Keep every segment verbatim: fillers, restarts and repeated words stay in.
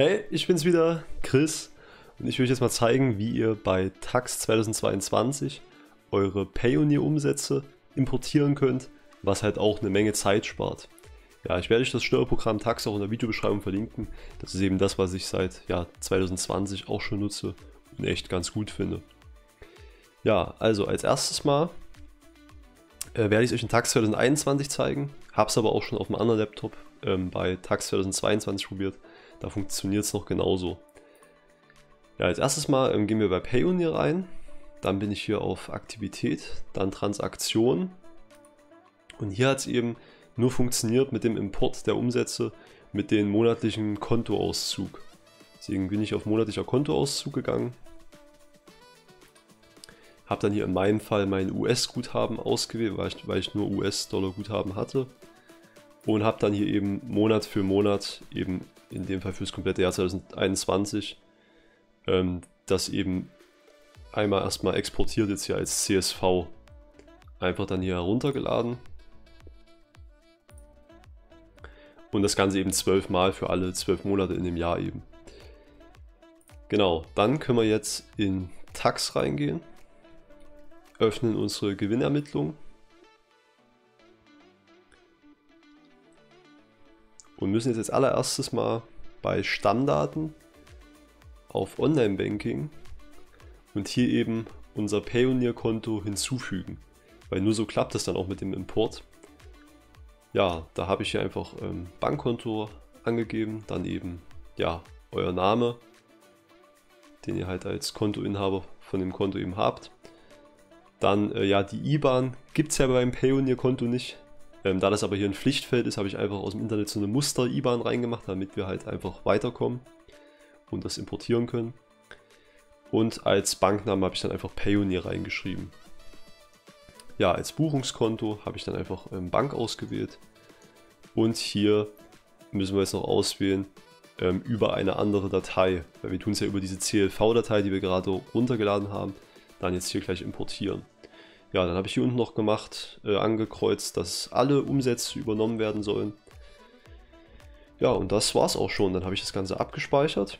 Hey, ich bin's wieder, Chris, und ich will euch jetzt mal zeigen, wie ihr bei Tax zweitausendzweiundzwanzig eure Payoneer-Umsätze importieren könnt, was halt auch eine Menge Zeit spart. Ja, ich werde euch das Steuerprogramm Tax auch in der Videobeschreibung verlinken. Das ist eben das, was ich seit ja, zweitausendzwanzig auch schon nutze und echt ganz gut finde. Ja, also als erstes mal äh, werde ich euch in Tax zweitausendeinundzwanzig zeigen, habe es aber auch schon auf einem anderen Laptop ähm, bei Tax zweitausendzweiundzwanzig probiert. Da funktioniert es noch genauso. Ja, als erstes mal ähm, gehen wir bei Payoneer rein. Dann bin ich hier auf Aktivität, dann Transaktion. Und hier hat es eben nur funktioniert mit dem Import der Umsätze mit dem monatlichen Kontoauszug. Deswegen bin ich auf monatlicher Kontoauszug gegangen. Habe dann hier in meinem Fall mein U S-Guthaben ausgewählt, weil ich, weil ich nur U S-Dollar-Guthaben hatte. Und habe dann hier eben Monat für Monat eben in dem Fall für das komplette Jahr zweitausendeinundzwanzig ähm, das eben einmal erstmal exportiert, jetzt hier als C S V einfach dann hier heruntergeladen und das Ganze eben zwölf Mal für alle zwölf Monate in dem Jahr eben. Genau, dann können wir jetzt in Tax reingehen, öffnen unsere Gewinnermittlung und müssen jetzt als allererstes mal bei Stammdaten auf Online-Banking und hier eben unser Payoneer-Konto hinzufügen, weil nur so klappt es dann auch mit dem Import. Ja, da habe ich hier einfach ähm, Bankkonto angegeben, dann eben ja euer Name, den ihr halt als Kontoinhaber von dem Konto eben habt. Dann äh, ja, die I B A N gibt es ja beim Payoneer-Konto nicht. Ähm, da das aber hier ein Pflichtfeld ist, habe ich einfach aus dem Internet so eine Muster-I B A N reingemacht, damit wir halt einfach weiterkommen und das importieren können. Und als Banknamen habe ich dann einfach Payoneer reingeschrieben. Ja, als Buchungskonto habe ich dann einfach ähm, Bank ausgewählt. Und hier müssen wir jetzt noch auswählen ähm, über eine andere Datei, weil wir tun es ja über diese C L V-Datei, die wir gerade runtergeladen haben, dann jetzt hier gleich importieren. Ja, dann habe ich hier unten noch gemacht, äh, angekreuzt, dass alle Umsätze übernommen werden sollen. Ja, und das war es auch schon. Dann habe ich das Ganze abgespeichert.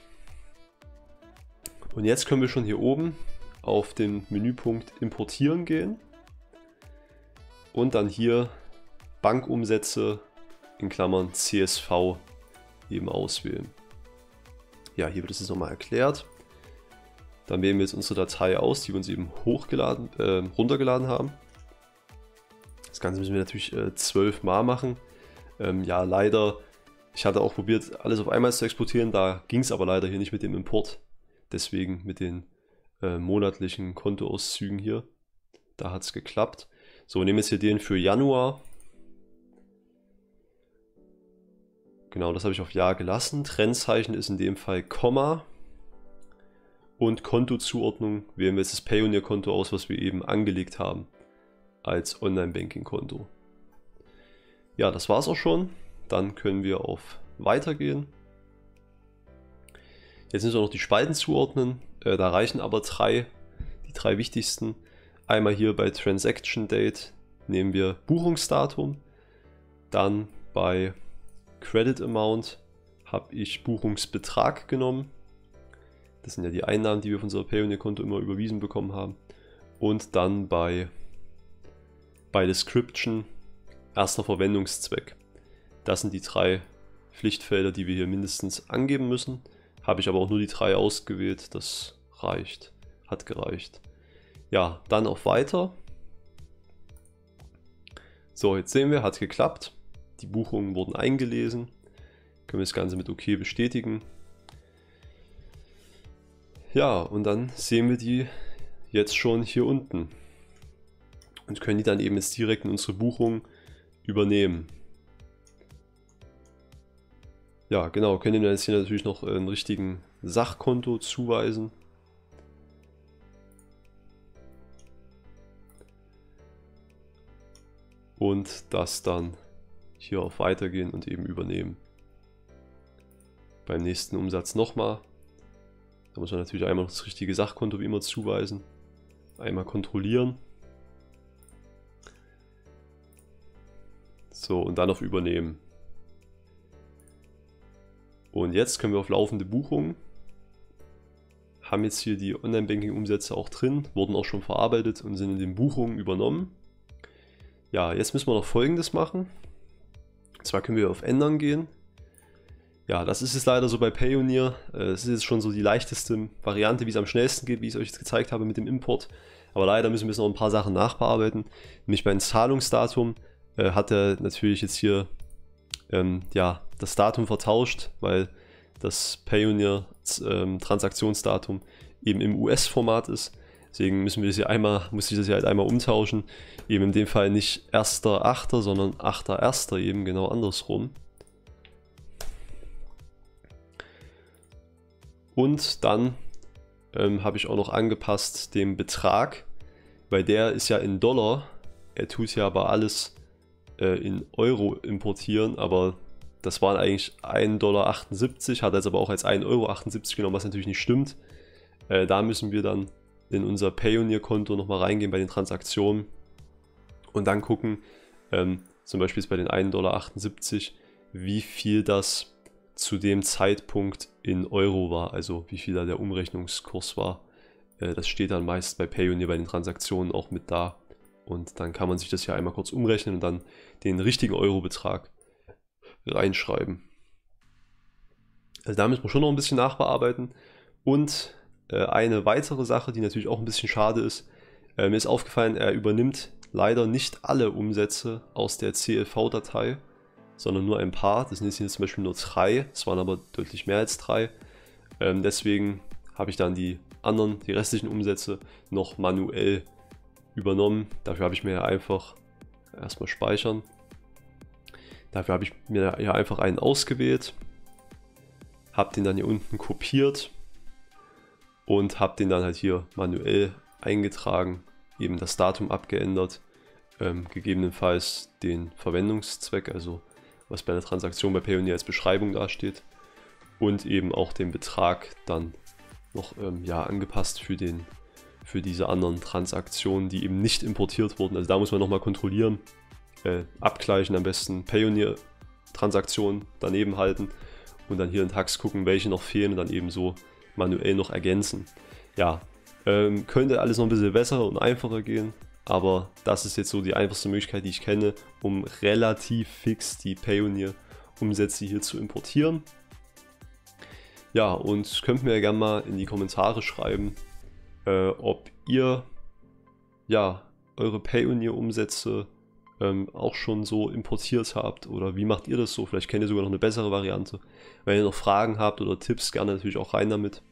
Und jetzt können wir schon hier oben auf den Menüpunkt Importieren gehen. Und dann hier Bankumsätze in Klammern C S V eben auswählen. Ja, hier wird es jetzt nochmal erklärt. Dann wählen wir jetzt unsere Datei aus, die wir uns eben hochgeladen, äh, runtergeladen haben. Das Ganze müssen wir natürlich zwölf äh, Mal machen. Ähm, ja, leider, ich hatte auch probiert, alles auf einmal zu exportieren, da ging es aber leider hier nicht mit dem Import. Deswegen mit den äh, monatlichen Kontoauszügen hier. Da hat es geklappt. So, wir nehmen jetzt hier den für Januar. Genau, das habe ich auf Ja gelassen. Trennzeichen ist in dem Fall Komma. Und Kontozuordnung wählen wir jetzt das Payoneer-Konto aus, was wir eben angelegt haben als Online-Banking-Konto. Ja, das war es auch schon. Dann können wir auf Weiter gehen. Jetzt müssen wir noch die Spalten zuordnen. Äh, da reichen aber drei, die drei wichtigsten. Einmal hier bei Transaction Date nehmen wir Buchungsdatum. Dann bei Credit Amount habe ich Buchungsbetrag genommen. Das sind ja die Einnahmen, die wir auf unser Payoneer-Konto immer überwiesen bekommen haben. Und dann bei, bei Description erster Verwendungszweck. Das sind die drei Pflichtfelder, die wir hier mindestens angeben müssen. Habe ich aber auch nur die drei ausgewählt. Das reicht. Hat gereicht. Ja, dann auf Weiter. So, jetzt sehen wir, hat geklappt. Die Buchungen wurden eingelesen. Können wir das Ganze mit OK bestätigen. Ja, und dann sehen wir die jetzt schon hier unten und können die dann eben jetzt direkt in unsere Buchung übernehmen. Ja, genau, können wir jetzt hier natürlich noch einen richtigen Sachkonto zuweisen. Und das dann hier auf Weitergehen und eben übernehmen. Beim nächsten Umsatz nochmal. Da muss man natürlich einmal noch das richtige Sachkonto wie immer zuweisen, einmal kontrollieren. So, und dann auf Übernehmen. Und jetzt können wir auf laufende Buchungen, haben jetzt hier die Online-Banking-Umsätze auch drin, wurden auch schon verarbeitet und sind in den Buchungen übernommen. Ja, jetzt müssen wir noch Folgendes machen. Und zwar können wir auf Ändern gehen. Ja, das ist jetzt leider so bei Payoneer. Es ist jetzt schon so die leichteste Variante, wie es am schnellsten geht, wie ich es euch jetzt gezeigt habe mit dem Import. Aber leider müssen wir jetzt noch ein paar Sachen nachbearbeiten. Nämlich beim Zahlungsdatum äh, hat er natürlich jetzt hier ähm, ja, das Datum vertauscht, weil das Payoneer ähm, Transaktionsdatum eben im U S-Format ist. Deswegen müssen wir das hier einmal, muss ich das hier halt einmal umtauschen. Eben in dem Fall nicht erster Achter, sondern achter Erster eben genau andersrum. Und dann ähm, habe ich auch noch angepasst den Betrag, weil der ist ja in Dollar. Er tut ja aber alles äh, in Euro importieren, aber das waren eigentlich ein Dollar achtundsiebzig, hat er jetzt aber auch als ein Euro achtundsiebzig genommen, was natürlich nicht stimmt. Äh, da müssen wir dann in unser Payoneer-Konto nochmal reingehen bei den Transaktionen und dann gucken, ähm, zum Beispiel jetzt bei den ein Dollar achtundsiebzig, wie viel das zu dem Zeitpunkt in Euro war, also wie viel da der Umrechnungskurs war. Das steht dann meist bei Payoneer bei den Transaktionen auch mit da und dann kann man sich das hier einmal kurz umrechnen und dann den richtigen Eurobetrag reinschreiben. Also da müssen wir schon noch ein bisschen nachbearbeiten. Und eine weitere Sache, die natürlich auch ein bisschen schade ist, mir ist aufgefallen, er übernimmt leider nicht alle Umsätze aus der C S V-Datei, sondern nur ein paar. Das sind jetzt zum Beispiel nur drei, es waren aber deutlich mehr als drei. Ähm, deswegen habe ich dann die anderen, die restlichen Umsätze noch manuell übernommen. Dafür habe ich mir ja einfach, erstmal speichern, dafür habe ich mir ja einfach einen ausgewählt, habe den dann hier unten kopiert und habe den dann halt hier manuell eingetragen, eben das Datum abgeändert, ähm, gegebenenfalls den Verwendungszweck, also was bei der Transaktion bei Payoneer als Beschreibung dasteht, und eben auch den Betrag dann noch ähm, ja, angepasst für, den, für diese anderen Transaktionen, die eben nicht importiert wurden. Also da muss man nochmal kontrollieren, äh, abgleichen, am besten Payoneer-Transaktionen daneben halten und dann hier in T A X gucken, welche noch fehlen und dann eben so manuell noch ergänzen. Ja, ähm, könnte alles noch ein bisschen besser und einfacher gehen. Aber das ist jetzt so die einfachste Möglichkeit, die ich kenne, um relativ fix die Payoneer-Umsätze hier zu importieren. Ja, und könnt mir ja gerne mal in die Kommentare schreiben, äh, ob ihr ja eure Payoneer-Umsätze ähm, auch schon so importiert habt oder wie macht ihr das so? Vielleicht kennt ihr sogar noch eine bessere Variante. Wenn ihr noch Fragen habt oder Tipps, gerne natürlich auch rein damit.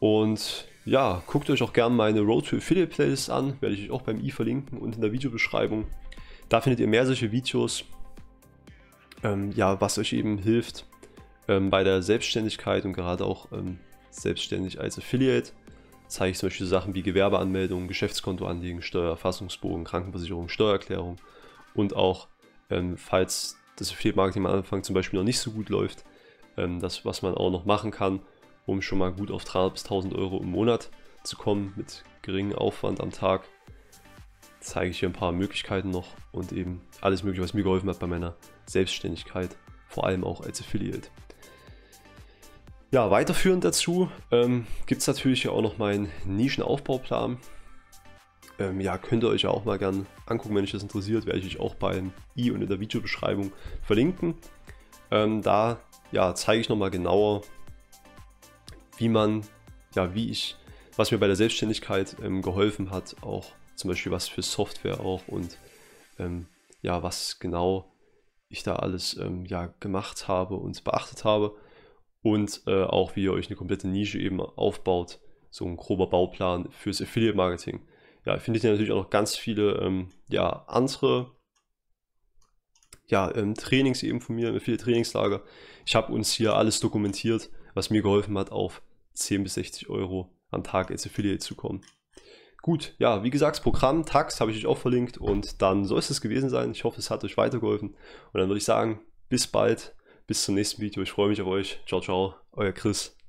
Und ja, guckt euch auch gerne meine Road to Affiliate Playlist an, werde ich euch auch beim i verlinken und in der Videobeschreibung. Da findet ihr mehr solche Videos, ähm, ja, was euch eben hilft ähm, bei der Selbstständigkeit und gerade auch ähm, selbstständig als Affiliate. Zeige ich zum Beispiel Sachen wie Gewerbeanmeldung, Geschäftskonto anlegen, Steuererfassungsbogen, Krankenversicherung, Steuererklärung und auch, ähm, falls das Affiliate Marketing am Anfang zum Beispiel noch nicht so gut läuft, ähm, das, was man auch noch machen kann, um schon mal gut auf dreihundert bis tausend Euro im Monat zu kommen, mit geringem Aufwand am Tag. Zeige ich hier ein paar Möglichkeiten noch und eben alles Mögliche, was mir geholfen hat bei meiner Selbstständigkeit, vor allem auch als Affiliate. Ja, weiterführend dazu ähm, gibt es natürlich hier auch noch meinen Nischenaufbauplan. Ähm, ja, könnt ihr euch ja auch mal gern angucken, wenn euch das interessiert, werde ich euch auch beim i und in der Videobeschreibung verlinken. Ähm, da ja, zeige ich nochmal genauer, wie man, ja, wie ich, was mir bei der Selbstständigkeit ähm, geholfen hat, auch zum Beispiel was für Software auch und ähm, ja, was genau ich da alles ähm, ja, gemacht habe und beachtet habe und äh, auch wie ihr euch eine komplette Nische eben aufbaut, so ein grober Bauplan fürs Affiliate Marketing. Ja, findet ihr natürlich auch noch ganz viele ähm, ja, andere ja, ähm, Trainings eben von mir, viele Trainingslager. Ich habe uns hier alles dokumentiert, was mir geholfen hat, auf zehn bis sechzig Euro am Tag als Affiliate zu kommen. Gut, ja, wie gesagt, das Programm T A X habe ich euch auch verlinkt und dann soll es das gewesen sein. Ich hoffe, es hat euch weitergeholfen und dann würde ich sagen, bis bald, bis zum nächsten Video. Ich freue mich auf euch. Ciao, ciao, euer Chris.